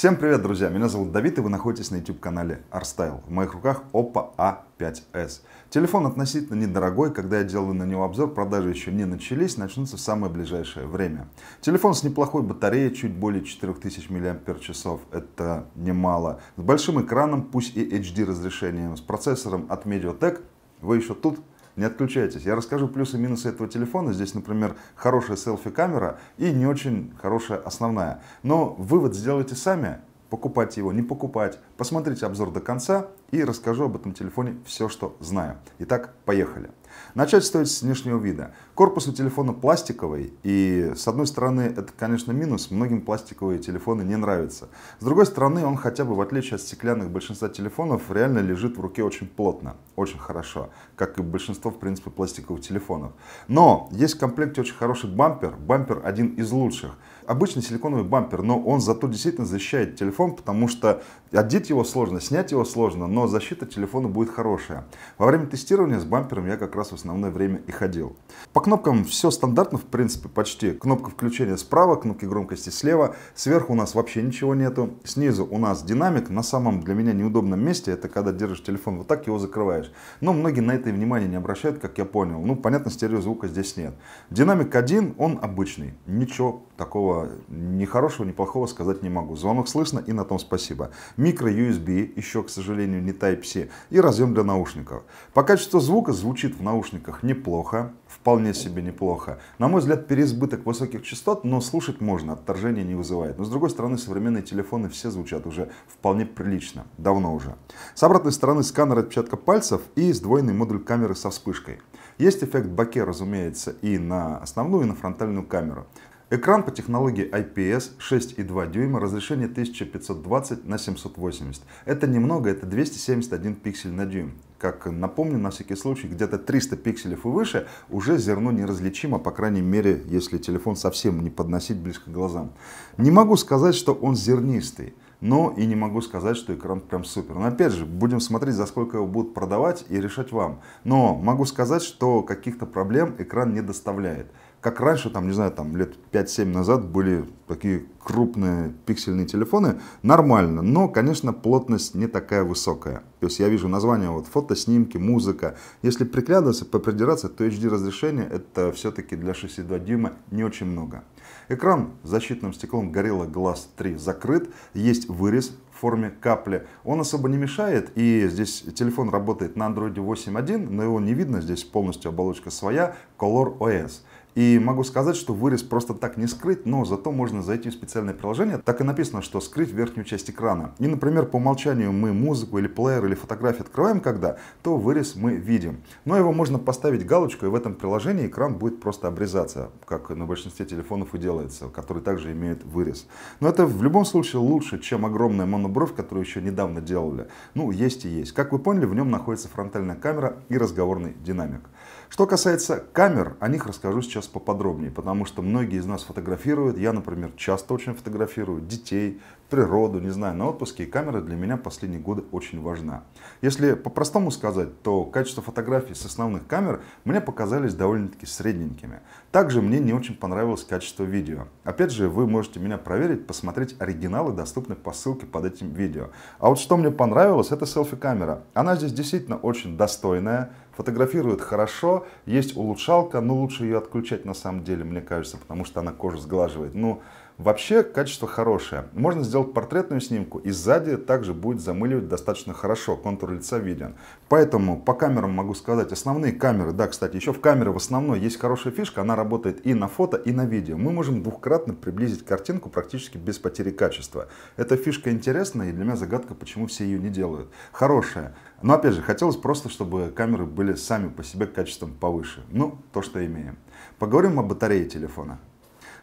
Всем привет, друзья! Меня зовут Давид, и вы находитесь на YouTube-канале Arstayl. В моих руках Oppo A5s. Телефон относительно недорогой, когда я делаю на него обзор, продажи еще не начались, начнутся в самое ближайшее время. Телефон с неплохой батареей, чуть более 4000 мАч, это немало. С большим экраном, пусть и HD разрешением, с процессором от Mediatek. Вы еще тут? Не отключайтесь. Я расскажу плюсы и минусы этого телефона. Здесь, например, хорошая селфи-камера и не очень хорошая основная. Но вывод сделайте сами. Покупать его, не покупать. Посмотрите обзор до конца и расскажу об этом телефоне все, что знаю. Итак, поехали. Начать стоит с внешнего вида. Корпус у телефона пластиковый, и с одной стороны это, конечно, минус, многим пластиковые телефоны не нравятся. С другой стороны, он хотя бы, в отличие от стеклянных большинства телефонов, реально лежит в руке очень плотно, очень хорошо, как и большинство, в принципе, пластиковых телефонов. Но есть в комплекте очень хороший бампер, бампер один из лучших. Обычный силиконовый бампер, но он зато действительно защищает телефон, потому что одеть его сложно, снять его сложно, но защита телефона будет хорошая. Во время тестирования с бампером я как раз в основное время и ходил. По кнопкам все стандартно, в принципе, почти. Кнопка включения справа, кнопки громкости слева. Сверху у нас вообще ничего нету. Снизу у нас динамик. На самом для меня неудобном месте, это когда держишь телефон вот так, его закрываешь. Но многие на это и внимание не обращают, как я понял. Ну, понятно, стереозвука здесь нет. Динамик один, он обычный. Ничего такого ни хорошего, ни плохого сказать не могу. Звонок слышно, и на том спасибо. Микро USB, еще, к сожалению, не Type-C. И разъем для наушников. По качеству звука звучит в наушниках неплохо, вполне себе неплохо. На мой взгляд, переизбыток высоких частот, но слушать можно, отторжение не вызывает. Но с другой стороны, современные телефоны все звучат уже вполне прилично, давно уже. С обратной стороны сканер отпечатка пальцев и сдвоенный модуль камеры со вспышкой. Есть эффект боке, разумеется, и на основную, и на фронтальную камеру. Экран по технологии IPS 6,2 дюйма, разрешение 1520 на 780. Это немного, это 271 пиксель на дюйм. Как напомню, на всякий случай, где-то 300 пикселей и выше уже зерно неразличимо, по крайней мере, если телефон совсем не подносить близко к глазам. Не могу сказать, что он зернистый, но и не могу сказать, что экран прям супер. Но опять же, будем смотреть, за сколько его будут продавать и решать вам. Но могу сказать, что каких-то проблем экран не доставляет. Как раньше, там, не знаю, там, лет 5-7 назад были такие крупные пиксельные телефоны, нормально, но, конечно, плотность не такая высокая. То есть я вижу название, вот, фотоснимки, музыка. Если приглядываться, попридираться, то HD разрешение это все-таки для 6,2 дюйма не очень много. Экран защитным стеклом Gorilla Glass 3 закрыт, есть вырез в форме капли. Он особо не мешает, и здесь телефон работает на Android 8.1, но его не видно, здесь полностью оболочка своя, Color OS. И могу сказать, что вырез просто так не скрыть, но зато можно зайти в специальное приложение. Так и написано, что скрыть верхнюю часть экрана. И, например, по умолчанию мы музыку или плеер или фотографии открываем когда, то вырез мы видим. Но его можно поставить галочку, и в этом приложении экран будет просто обрезаться, как на большинстве телефонов и делается, которые также имеют вырез. Но это в любом случае лучше, чем огромная монобровь, которую еще недавно делали. Ну, есть и есть. Как вы поняли, в нем находится фронтальная камера и разговорный динамик. Что касается камер, о них расскажу сейчас поподробнее, потому что многие из нас фотографируют. Я, например, часто очень фотографирую детей, природу, не знаю, на отпуске. И камера для меня последние годы очень важна. Если по-простому сказать, то качество фотографий с основных камер мне показались довольно-таки средненькими. Также мне не очень понравилось качество видео. Опять же, вы можете меня проверить, посмотреть оригиналы, доступны по ссылке под этим видео. А вот что мне понравилось, это селфи-камера. Она здесь действительно очень достойная. Фотографирует хорошо, есть улучшалка, но лучше ее отключать на самом деле, мне кажется, потому что она кожу сглаживает. Ну, вообще качество хорошее. Можно сделать портретную снимку и сзади также будет замыливать достаточно хорошо, контур лица виден. Поэтому по камерам могу сказать, основные камеры, да, кстати, еще в камере в основной есть хорошая фишка, она работает и на фото, и на видео. Мы можем двухкратно приблизить картинку практически без потери качества. Эта фишка интересная и для меня загадка, почему все ее не делают. Хорошая. Но опять же, хотелось просто, чтобы камеры были сами по себе качеством повыше. Ну, то, что имеем. Поговорим о батарее телефона.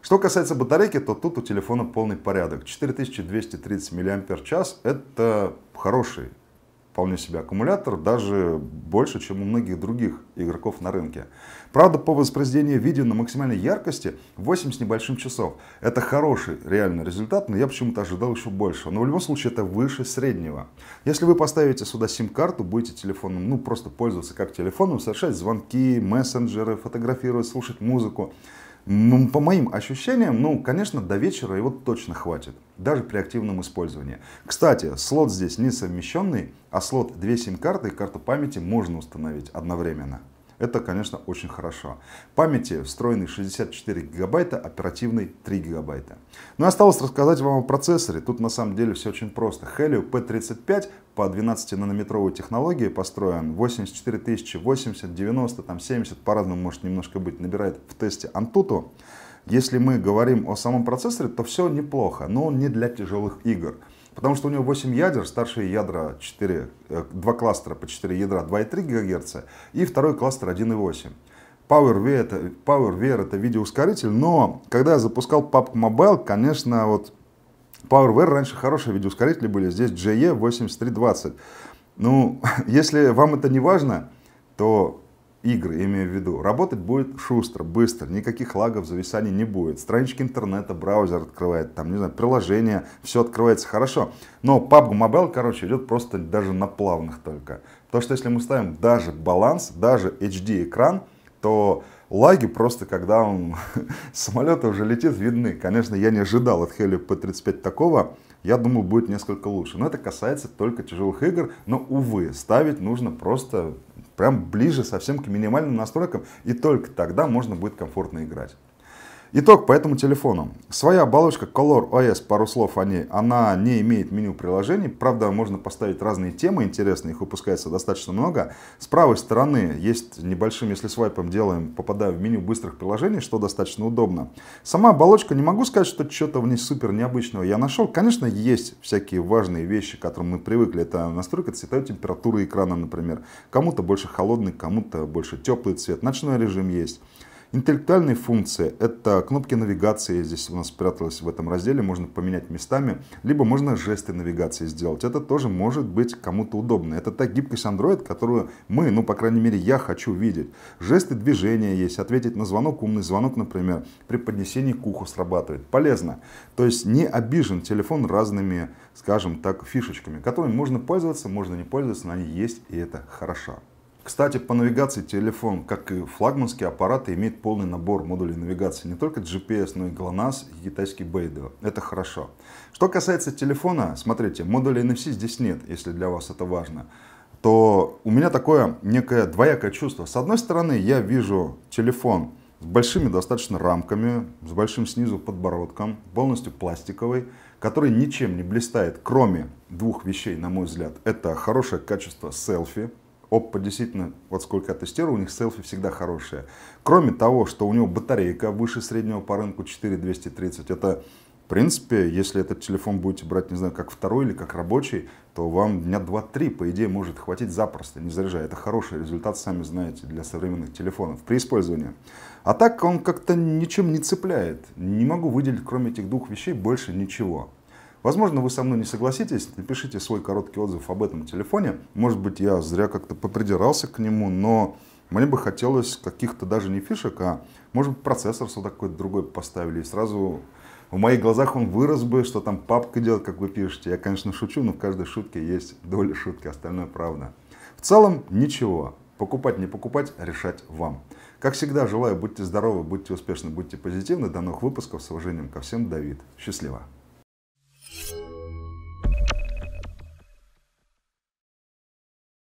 Что касается батарейки, то тут у телефона полный порядок. 4230 мАч – это хороший вполне себе аккумулятор, даже больше, чем у многих других игроков на рынке. Правда, по воспроизведению видео на максимальной яркости 8 с небольшим часов. Это хороший реальный результат, но я почему-то ожидал еще больше. Но в любом случае это выше среднего. Если вы поставите сюда сим-карту, будете телефоном, ну просто пользоваться как телефоном, совершать звонки, мессенджеры, фотографировать, слушать музыку. Ну, по моим ощущениям, ну, конечно, до вечера его точно хватит, даже при активном использовании. Кстати, слот здесь не совмещенный, а слот 2 сим-карты и карту памяти можно установить одновременно. Это, конечно, очень хорошо. Памяти встроенной 64 гигабайта, оперативной 3 гигабайта. Ну и осталось рассказать вам о процессоре. Тут на самом деле все очень просто. Helio P35 по 12-нанометровой технологии построен. 84 тысячи, 80, 90, там 70, по-разному может немножко быть, набирает в тесте Antutu. Если мы говорим о самом процессоре, то все неплохо, но он не для тяжелых игр. Потому что у него 8 ядер, старшие ядра 2 кластера по 4 ядра 2,3 ГГц и второй кластер 1,8. PowerVR это видеоускоритель, но когда я запускал PUBG Mobile, конечно, вот PowerVR раньше хорошие видеоускорители были, здесь GE8320. Ну, если вам это не важно, то игры, имею в виду, работать будет шустро, быстро, никаких лагов, зависаний не будет. Странички интернета, браузер открывает, там, не знаю, приложение, все открывается хорошо. Но PUBG Mobile, короче, идет просто даже на плавных только. Потому что если мы ставим даже баланс, даже HD-экран, то лаги просто, когда он с самолета уже летит, видны. Конечно, я не ожидал от Helio P35 такого. Я думал, будет несколько лучше. Но это касается только тяжелых игр. Но, увы, ставить нужно просто прям ближе совсем к минимальным настройкам. И только тогда можно будет комфортно играть. Итог по этому телефону. Своя оболочка Color OS, пару слов о ней, она не имеет меню приложений. Правда, можно поставить разные темы интересные, их выпускается достаточно много. С правой стороны есть небольшим, если свайпом делаем, попадаю в меню быстрых приложений, что достаточно удобно. Сама оболочка, не могу сказать, что что-то в ней супер необычного я нашел. Конечно, есть всякие важные вещи, к которым мы привыкли. Это настройка цветовой температуры экрана, например. Кому-то больше холодный, кому-то больше теплый цвет. Ночной режим есть. Интеллектуальные функции — это кнопки навигации, здесь у нас спряталось в этом разделе, можно поменять местами, либо можно жесты навигации сделать, это тоже может быть кому-то удобно. Это та гибкость Android, которую мы, ну, по крайней мере, я хочу видеть. Жесты движения есть, ответить на звонок, умный звонок, например, при поднесении к уху срабатывает. Полезно. То есть не обижен телефон разными, скажем так, фишечками, которыми можно пользоваться, можно не пользоваться, но они есть, и это хорошо. Кстати, по навигации телефон, как и флагманские аппараты, имеет полный набор модулей навигации. Не только GPS, но и GLONASS и китайский Beidou. Это хорошо. Что касается телефона, смотрите, модуля NFC здесь нет, если для вас это важно. То у меня такое некое двоякое чувство. С одной стороны, я вижу телефон с большими достаточно рамками, с большим снизу подбородком, полностью пластиковый, который ничем не блистает, кроме двух вещей, на мой взгляд. Это хорошее качество селфи. Oppo действительно, вот сколько я тестирую, у них селфи всегда хорошие. Кроме того, что у него батарейка выше среднего по рынку 4230. Это, в принципе, если этот телефон будете брать, не знаю, как второй или как рабочий, то вам дня 2-3, по идее, может хватить запросто, не заряжая. Это хороший результат, сами знаете, для современных телефонов при использовании. А так он как-то ничем не цепляет. Не могу выделить, кроме этих двух вещей, больше ничего. Возможно, вы со мной не согласитесь, напишите свой короткий отзыв об этом телефоне. Может быть, я зря как-то попридирался к нему, но мне бы хотелось каких-то даже не фишек, а может быть процессор сюда какой-то другой поставили. И сразу в моих глазах он вырос бы, что там папка делает, как вы пишете. Я, конечно, шучу, но в каждой шутке есть доля шутки, остальное правда. В целом ничего. Покупать, не покупать, решать вам. Как всегда, желаю, будьте здоровы, будьте успешны, будьте позитивны. До новых выпусков. С уважением ко всем, Давид. Счастливо.